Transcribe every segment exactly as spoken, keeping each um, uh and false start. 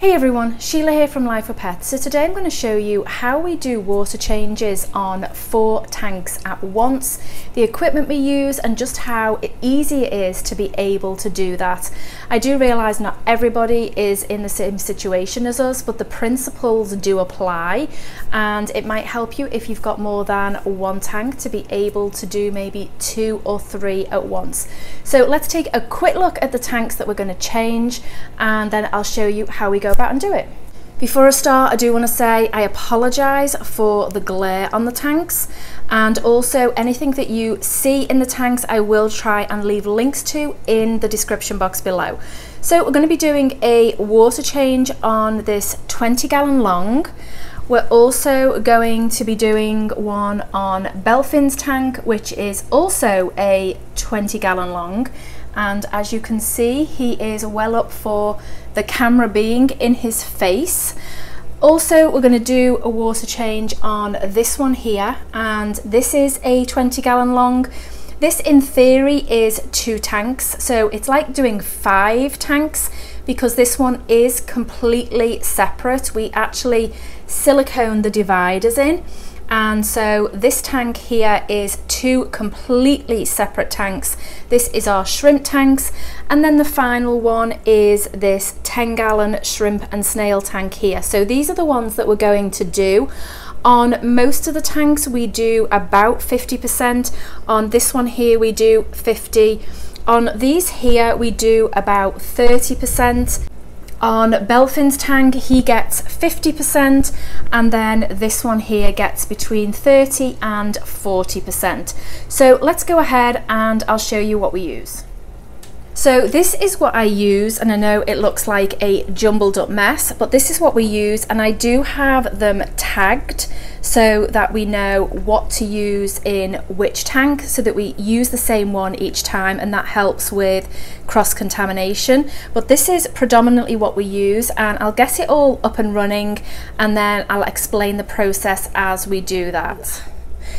Hey everyone, Sheila here from Life with Pets. So today I'm going to show you how we do water changes on four tanks at once, the equipment we use and just how easy it is to be able to do that. I do realise not everybody is in the same situation as us, but the principles do apply and it might help you if you've got more than one tank to be able to do maybe two or three at once. So let's take a quick look at the tanks that we're going to change and then I'll show you how we go about and do it. Before I start, I do want to say I apologise for the glare on the tanks, and also anything that you see in the tanks I will try and leave links to in the description box below. So we're going to be doing a water change on this twenty gallon long. We're also going to be doing one on Belfin's tank, which is also a twenty gallon long. And as you can see, he is well up for the camera being in his face. Also, we're going to do a water change on this one here, and this is a twenty gallon long. This in theory is two tanks, so it's like doing five tanks because this one is completely separate. We actually silicone the dividers in, and so this tank here is two completely separate tanks. This is our shrimp tanks, and then the final one is this ten gallon shrimp and snail tank here. So these are the ones that we're going to do. On most of the tanks we do about fifty percent. On this one here we do fifty. On these here we do about thirty percent. On Belfin's tank he gets fifty percent, and then this one here gets between thirty and forty percent. So let's go ahead and I'll show you what we use. So this is what I use, and I know it looks like a jumbled up mess, but this is what we use, and I do have them tagged so that we know what to use in which tank, so that we use the same one each time, and that helps with cross-contamination. But this is predominantly what we use, and I'll get it all up and running and then I'll explain the process as we do that.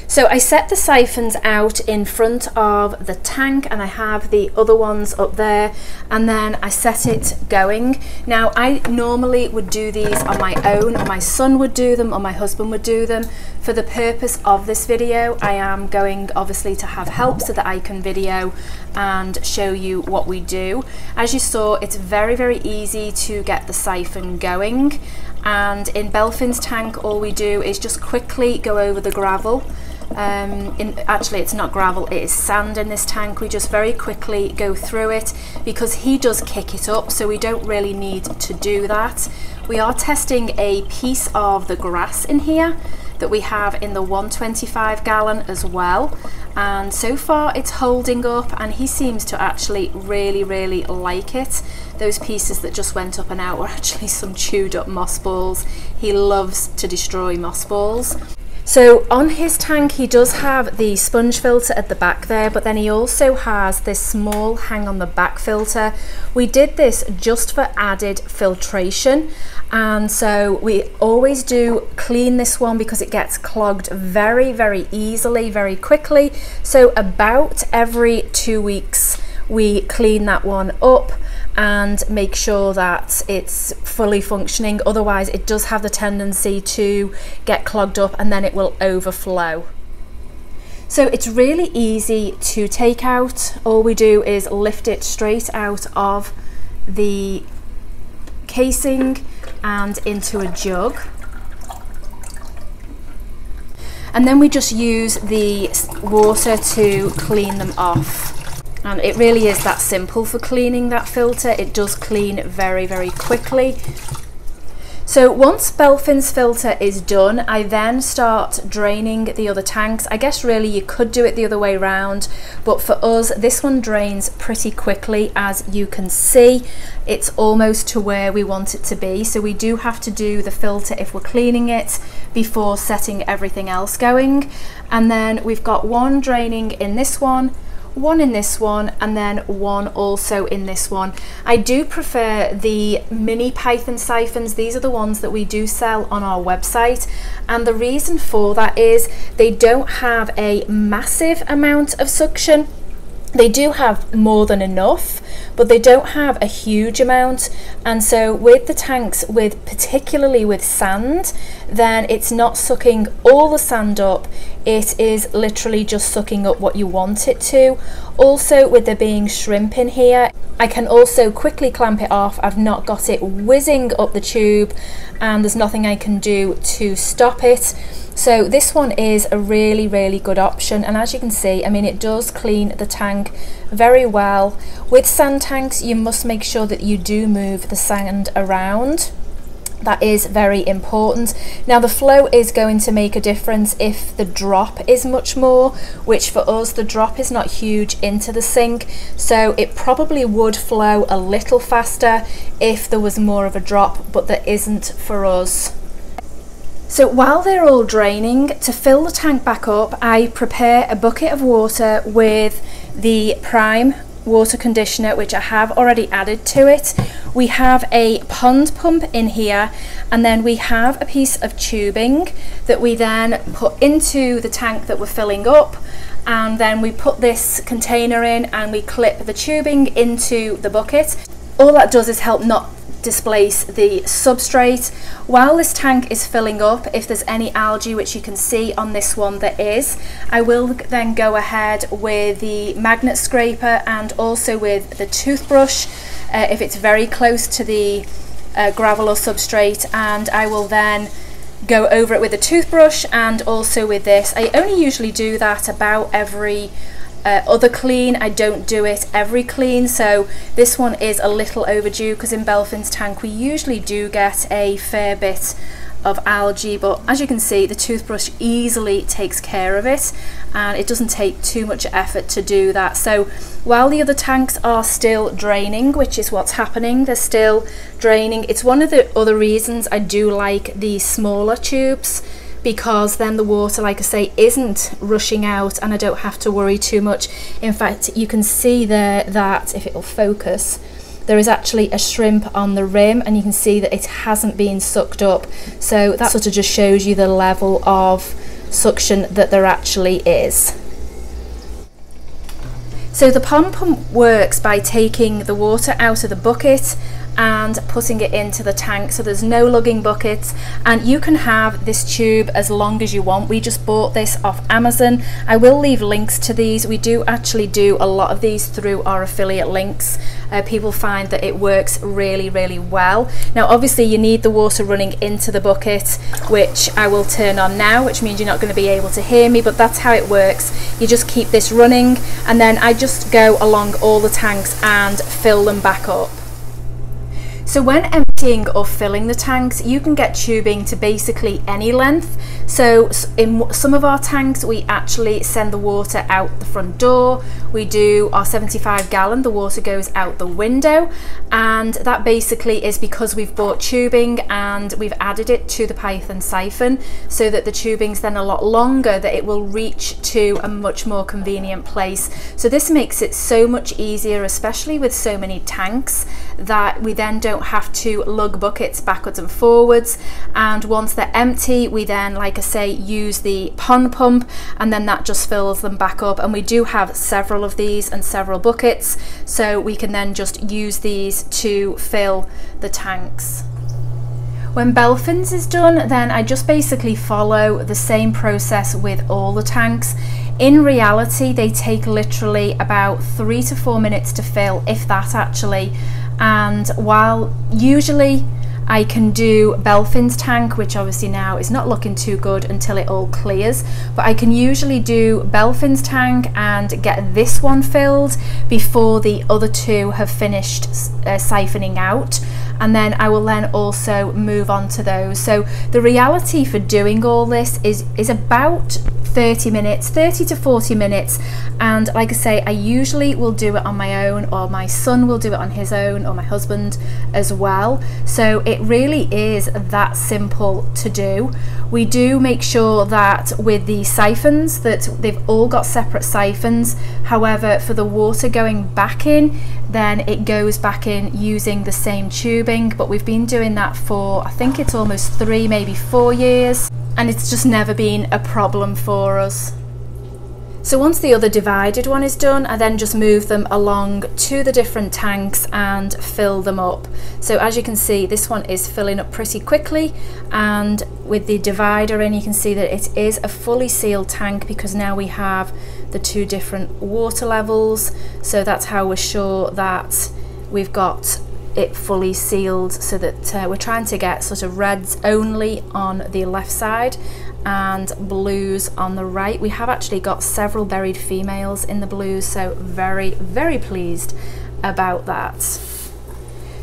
So I set the siphons out in front of the tank, and I have the other ones up there, and then I set it going. Now I normally would do these on my own, or my son would do them, or my husband would do them. For the purpose of this video I am going obviously to have help so that I can video and show you what we do. As you saw, it's very very easy to get the siphon going, and in Belfin's tank all we do is just quickly go over the gravel. Um, in, actually it's not gravel, it is sand in this tank. We just very quickly go through it because he does kick it up, so we don't really need to do that. We are testing a piece of the grass in here that we have in the one twenty-five gallon as well, and so far it's holding up, and he seems to actually really really like it. Those pieces that just went up and out were actually some chewed up moss balls. He loves to destroy moss balls. So on his tank he does have the sponge filter at the back there, but then he also has this small hang on the back filter. We did this just for added filtration, and so we always do clean this one because it gets clogged very very easily, very quickly. So about every two weeks we clean that one up and make sure that it's fully functioning, otherwise it does have the tendency to get clogged up and then it will overflow. So it's really easy to take out. All we do is lift it straight out of the casing and into a jug, and then we just use the water to clean them off. And it really is that simple for cleaning that filter. It does clean very, very quickly. So once Belfin's filter is done, I then start draining the other tanks. I guess really you could do it the other way around, but for us, this one drains pretty quickly. As you can see, it's almost to where we want it to be. So we do have to do the filter if we're cleaning it before setting everything else going. And then we've got one draining in this one, one in this one, and then one also in this one. I do prefer the mini Python siphons. These are the ones that we do sell on our website, and the reason for that is they don't have a massive amount of suction. They do have more than enough, but they don't have a huge amount. And so with the tanks, with particularly with sand, then it's not sucking all the sand up. It is literally just sucking up what you want it to. Also, with there being shrimp in here, I can also quickly clamp it off. I've not got it whizzing up the tube, and there's nothing I can do to stop it. So this one is a really, really good option. And as you can see, I mean, it does clean the tank very well. With sand tanks, you must make sure that you do move the sand around. That is very important. Now, the flow is going to make a difference if the drop is much more, which for us, the drop is not huge into the sink. So it probably would flow a little faster if there was more of a drop, but there isn't for us. So while they're all draining, to fill the tank back up, I prepare a bucket of water with the Prime water conditioner, which I have already added to it. We have a pond pump in here, and then we have a piece of tubing that we then put into the tank that we're filling up, and then we put this container in and we clip the tubing into the bucket. All that does is help not displace the substrate. While this tank is filling up, if there's any algae, which you can see on this one there is, I will then go ahead with the magnet scraper and also with the toothbrush uh, if it's very close to the uh, gravel or substrate, and I will then go over it with the toothbrush and also with this. I only usually do that about every Uh, other clean. I don't do it every clean, so this one is a little overdue, because in Belfin's tank we usually do get a fair bit of algae, but as you can see, the toothbrush easily takes care of it, and it doesn't take too much effort to do that. So while the other tanks are still draining, which is what's happening, they're still draining. It's one of the other reasons I do like the smaller tubes, because then the water, like I say, isn't rushing out and I don't have to worry too much. In fact, you can see there that, if it'll focus, there is actually a shrimp on the rim, and you can see that it hasn't been sucked up. So that sort of just shows you the level of suction that there actually is. So the pond pump works by taking the water out of the bucket and putting it into the tank, so there's no lugging buckets, and you can have this tube as long as you want. We just bought this off Amazon. I will leave links to these. We do actually do a lot of these through our affiliate links. Uh, people find that it works really, really well. Now obviously you need the water running into the bucket, which I will turn on now, which means you're not going to be able to hear me, but that's how it works. You just keep this running, and then I just go along all the tanks and fill them back up. So when emptying or filling the tanks, you can get tubing to basically any length. So in some of our tanks, we actually send the water out the front door. We do our seventy-five gallon, the water goes out the window. And that basically is because we've bought tubing and we've added it to the Python siphon, so that the tubing's then a lot longer, that it will reach to a much more convenient place. So this makes it so much easier, especially with so many tanks, that we then don't have to lug buckets backwards and forwards. And once they're empty, we then, like I say, use the pond pump, and then that just fills them back up. And we do have several of these and several buckets, so we can then just use these to fill the tanks. When Belfin's is done, then I just basically follow the same process with all the tanks. In reality, they take literally about three to four minutes to fill, if that actually. And while usually I can do Belfin's tank, which obviously now is not looking too good until it all clears, but I can usually do Belfin's tank and get this one filled before the other two have finished uh, siphoning out, and then I will then also move on to those. So the reality for doing all this is is about thirty minutes, thirty to forty minutes, and like I say, I usually will do it on my own, or my son will do it on his own, or my husband as well. So it really is that simple to do. We do make sure that with the siphons that they've all got separate siphons. However, for the water going back in, then it goes back in using the same tubing, but we've been doing that for, I think it's almost three, maybe four years. And it's just never been a problem for us. So once the other divided one is done, I then just move them along to the different tanks and fill them up. So as you can see, this one is filling up pretty quickly, and with the divider in, you can see that it is a fully sealed tank because now we have the two different water levels. So that's how we're sure that we've got it fully sealed, so that uh, we're trying to get sort of reds only on the left side and blues on the right. We have actually got several buried females in the blues, so very, very pleased about that.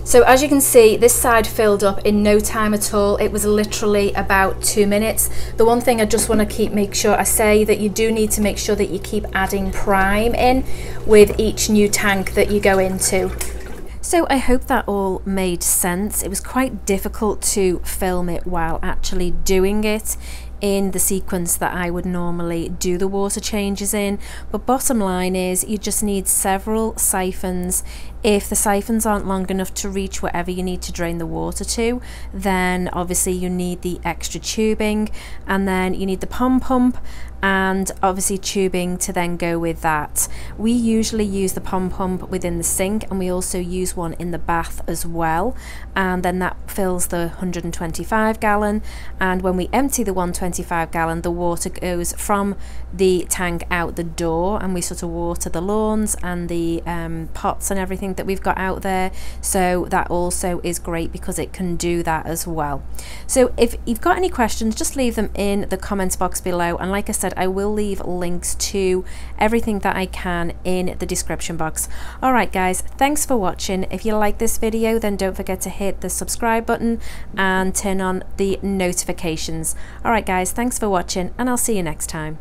So as you can see, this side filled up in no time at all. It was literally about two minutes. The one thing I just want to keep make sure I say that you do need to make sure that you keep adding prime in with each new tank that you go into. So I hope that all made sense. It was quite difficult to film it while actually doing it in the sequence that I would normally do the water changes in, but bottom line is you just need several siphons. If the siphons aren't long enough to reach wherever you need to drain the water to, then obviously you need the extra tubing, and then you need the pom pump and obviously tubing to then go with that. We usually use the pom pump within the sink, and we also use one in the bath as well, and then that fills the one hundred twenty-five gallon, and when we empty the one hundred twenty-five gallon, the water goes from the tank out the door, and we sort of water the lawns and the um, pots and everything that we've got out there. So that also is great because it can do that as well. So if you've got any questions, just leave them in the comments box below, and like I said, I will leave links to everything that I can in the description box. All right guys, thanks for watching. If you like this video, then don't forget to hit the subscribe button and turn on the notifications. All right guys, thanks for watching, and I'll see you next time.